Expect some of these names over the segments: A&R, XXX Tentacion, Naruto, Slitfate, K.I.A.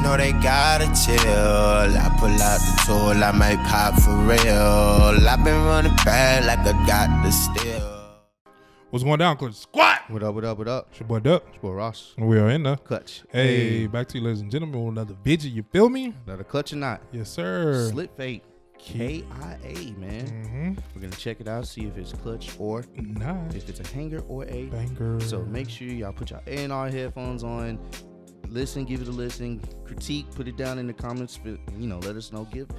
niggas know they gotta chill. I pull out the tool, I might pop for real. I've been running bad like I got the steal. What's going down, Clip Squad? What up, what up, what up? It's your boy Duck. It's your boy Ross. And we are in the clutch. Hey, back to you, ladies and gentlemen, with another video. You feel me? Another clutch or not? Yes, sir. Slitfate. KIA, man. We're gonna check it out, see if it's clutch or not. If it's a hanger or a banger. So make sure y'all put your A&R headphones on, listen, give it a listen, critique, put it down in the comments, but, you know, let us know, give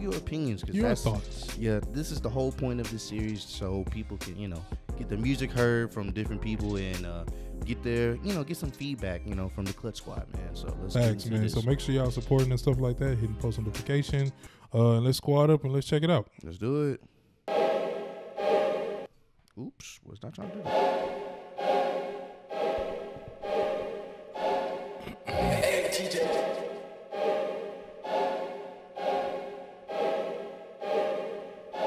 your opinions, because that's thoughts. Yeah, this is the whole point of this series, so people can, you know, get the music heard from different people and get their, you know, get some feedback, you know, from the Clutch Squad, man. So let's get into this. So make sure y'all supporting and stuff like that, hitting post notification, and let's squad up and let's check it out. Let's do it. Oops, was not trying to do that.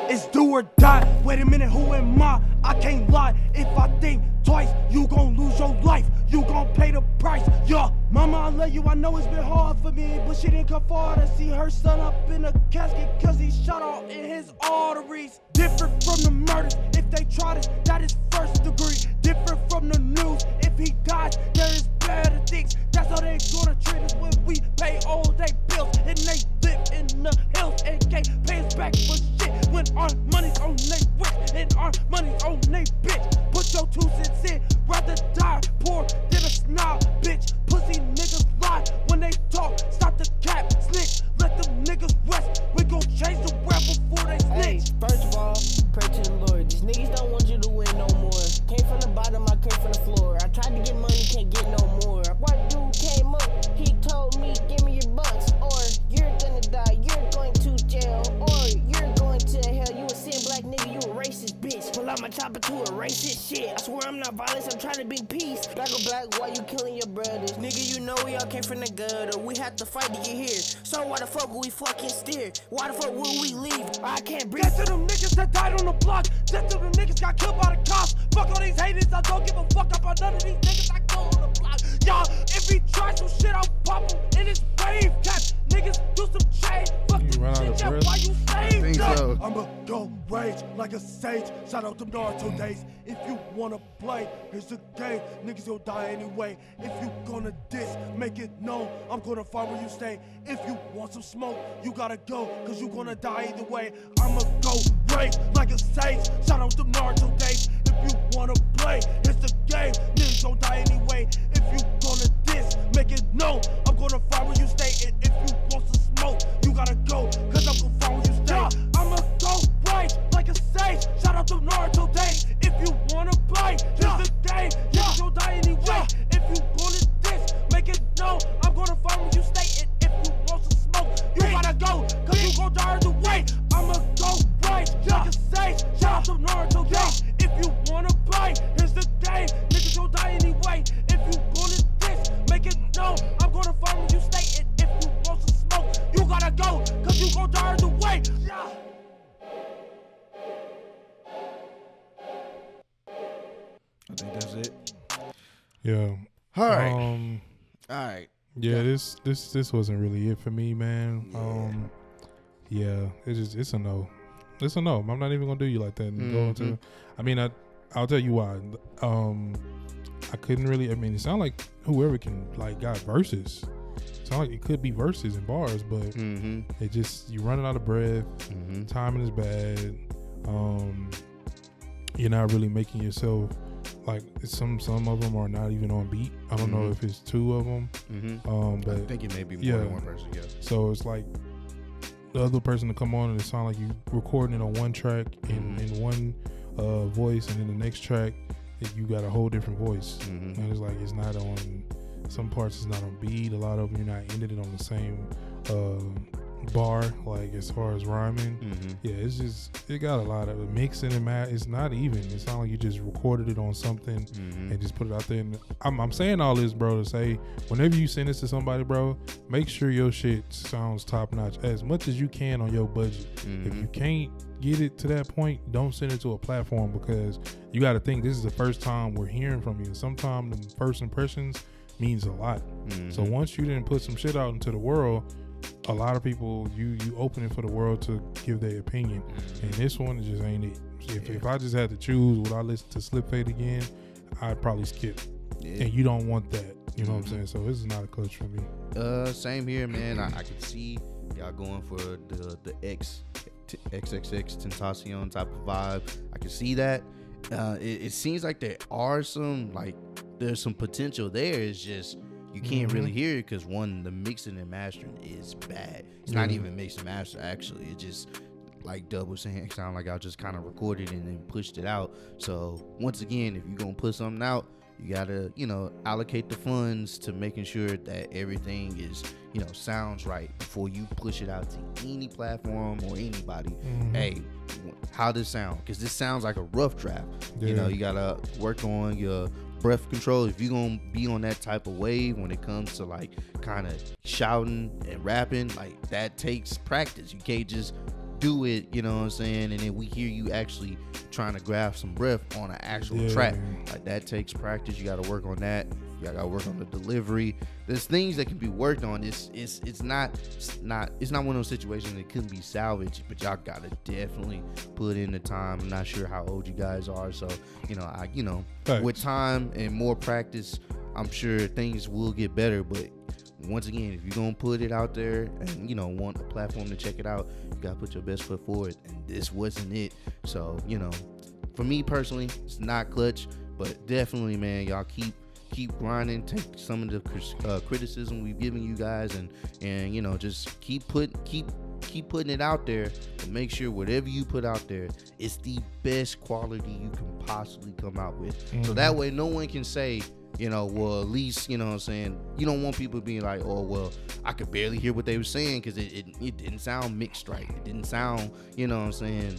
It's do or die. Wait a minute, who am I? I can't lie. If I think twice, you gon' lose your life. You gon' pay the price. Yeah, mama, I love you. I know it's been hard for me, but she didn't come far to see her son up in a casket, cause he shot all in his arteries. Different from the murders. If they try this, that is first degree. Different from the news. If he dies, there is better things. That's how they gonna treat us when we pay all their bills. And they live in the hills and can't pay us back for shit. When our money's on they wrist and our money's on they bitch. Put your 2 cents in, rather die poor than a snob, bitch. Pussy niggas lie when they talk, stop the cap, snitch, let them niggas rest. We gon' change the world before they snitch. Hey, first of all, pray to the Lord. These niggas don't want you to win no more. Came from the bottom, I came from the floor. I tried to get money, can't get no more. White dude came up, he told me, give me your bucks, or you're gonna die, you're going to jail, or you're going to hell. You a sin black nigga, you a racist bitch. Pull out my chopper to a racist shit. I swear I'm not violent, I'm trying to be peace. Black or black, why you killing your brothers? Nigga, you know we all came from the gutter. We had to fight to get here. So why the fuck would we fucking steer? Why the fuck would we leave? I can't breathe. Death to them niggas that died on the block. Death to them niggas got killed by the cops. Fuck all these haters, I don't give a fuck about none of these niggas. I go on the block. Y'all, if he tries some shit, I'll pop him in his grave cap. Niggas do some change. Fuck you the shit, yeah, why you saved up? So. I'ma go rage like a sage. Shout out them Naruto days. If you wanna play, here's the game. Niggas gonna die anyway. If you gonna diss, make it known. I'm gonna find where you stay. If you want some smoke, you gotta go, cause you gonna die either way. I'ma go rage like a sage. Shout out them Naruto days. If you wanna play, it's the game. Niggas don't die anyway. If you gonna diss, make it known. I'm gonna find where you stay. And if you want some smoke, you gotta go, cause I'm gonna find where you stay. Yeah, I'ma go right like a sage. Shout out to Naruto days. If you wanna play, yeah, it's the game. Niggas don't die anyway. Yeah. If you gonna diss, make it known. I'm gonna find where you stay. And if you want some smoke, you gotta go, cause you gonna die either way. I'ma go right like a sage. Shout out to Naruto days. If you wanna play, here's the day. Niggas gon' die anyway. If you gonna diss, make it known. I'm gonna find where you stay. And if you want some smoke, you gotta go, cause you gon' die the way. Yeah. I think that's it. Yeah. Alright. Alright. Yeah, this wasn't really it for me, man. Yeah. Yeah, it's a no. Listen, no, I'm not even gonna do you like that. And I mean, I'll tell you why. I couldn't really. I mean, it sounded like whoever can got verses. It sounded like it could be verses and bars, but it just you running out of breath. Timing is bad. You're not really making yourself like some of them are not even on beat. I don't know if it's two of them. But I think it may be more than one person. Yeah. So it's like. The other person to come on and it sound like you recording it on one track in one voice, and then the next track you got a whole different voice. And it's like it's not on some parts, it's not on beat. A lot of them you're not ended it on the same bar, like as far as rhyming. Yeah, it's just it got a lot of mixing and match. It's not even. It sound like you just recorded it on something and just put it out there. And I'm saying all this, bro, to say whenever you send this to somebody, bro, make sure your shit sounds top notch as much as you can on your budget. If you can't get it to that point, don't send it to a platform, because you got to think this is the first time we're hearing from you. Sometimes the first impressions means a lot. Mm-hmm. So once you didn't put some shit out into the world, a lot of people, you open it for the world to give their opinion. And this one just ain't it. If I just had to choose, would I listen to Slitfate again? I'd probably skip. Yeah. And you don't want that. You know what I'm saying? So this is not a clutch for me. Same here, man. I can see y'all going for the XXX Tentacion type of vibe. I can see that. It seems like there's some potential there. It's just you can't really hear it because one, the mixing and mastering is bad. It's not even mixed and mastered, actually. It's just like double saying, sound like I just kind of recorded and then pushed it out. So once again, if you're gonna put something out, you gotta, allocate the funds to making sure that everything is, sounds right before you push it out to any platform or anybody. Hey, how does it sound? Because this sounds like a rough draft. Yeah. You gotta work on your breath control. If you're gonna be on that type of wave when it comes to like kind of shouting and rapping, like that takes practice. You can't just do it, you know what I'm saying, and then we hear you actually trying to grab some breath on an actual track. Like that takes practice. You got to work on that. You got to work on the delivery. There's things that can be worked on. It's not one of those situations that couldn't be salvaged, but y'all got to definitely put in the time. I'm not sure how old you guys are, so Thanks. With time and more practice, I'm sure things will get better, but once again, if you're gonna put it out there and want a platform to check it out, you gotta put your best foot forward, and this wasn't it. So for me personally, it's not clutch, but definitely, man, y'all keep grinding. Take some of the criticism we've given you guys, and just keep putting it out there, and make sure whatever you put out there is the best quality you can possibly come out with. So that way no one can say, well, at least, you know what I'm saying, you don't want people being like, oh, well, I could barely hear what they were saying because it didn't sound mixed right. It didn't sound,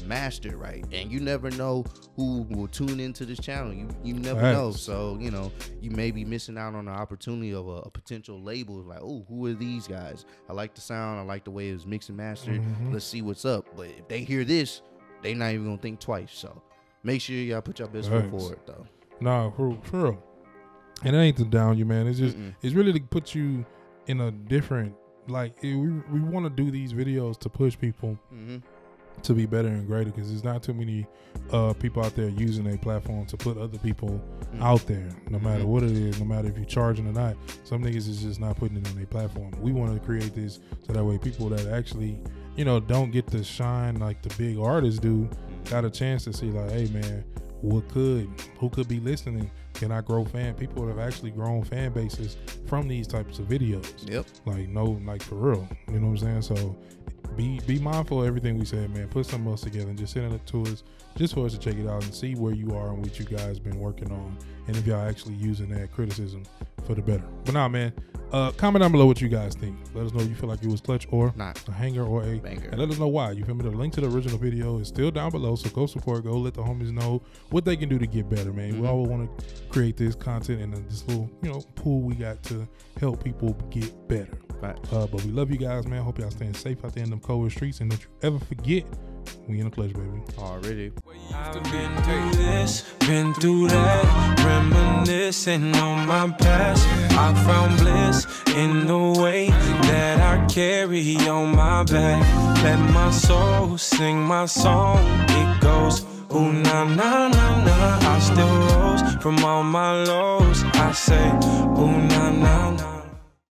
mastered right. And you never know who will tune into this channel. You never know. So, you may be missing out on the opportunity of a potential label. Like, oh, who are these guys? I like the sound. I like the way it was mixed and mastered. Let's see what's up. But if they hear this, they're not even going to think twice. So make sure y'all put your best foot forward, though. No, for real. And it ain't to down you, man. It's just, it's really to put you in a different, like, we want to do these videos to push people to be better and greater, because there's not too many people out there using a platform to put other people out there, no matter what it is, no matter if you're charging or not. Some niggas is just not putting it on their platform. We want to create this so that way people that actually, don't get to shine like the big artists do, got a chance to see, like, hey, man, who could be listening? Can I grow people have actually grown fan bases from these types of videos? Yep. Like, no, like, for real. You know what I'm saying? So be mindful of everything we said, man. Put something else together and just send it to us just for us to check it out and see where you are and what you guys been working on, and if y'all actually using that criticism for the better. But nah, man, comment down below what you guys think. Let us know if you feel like it was clutch or not, a hanger or a banger, and let us know why. You feel me? The link to the original video is still down below, so go support, go let the homies know what they can do to get better, man. We always want to create this content and this little pool we got to help people get better, right? But we love you guys, man. Hope y'all staying safe out there in them cold streets, and don't you ever forget, we in the clutch, baby. Already. I've been through this, been through that, reminiscing on my past. I found bliss in the way that I carry on my back. Let my soul sing my song. It goes, ooh, na, na, na, na. I still rose from all my lows. I say, ooh, na, na, na.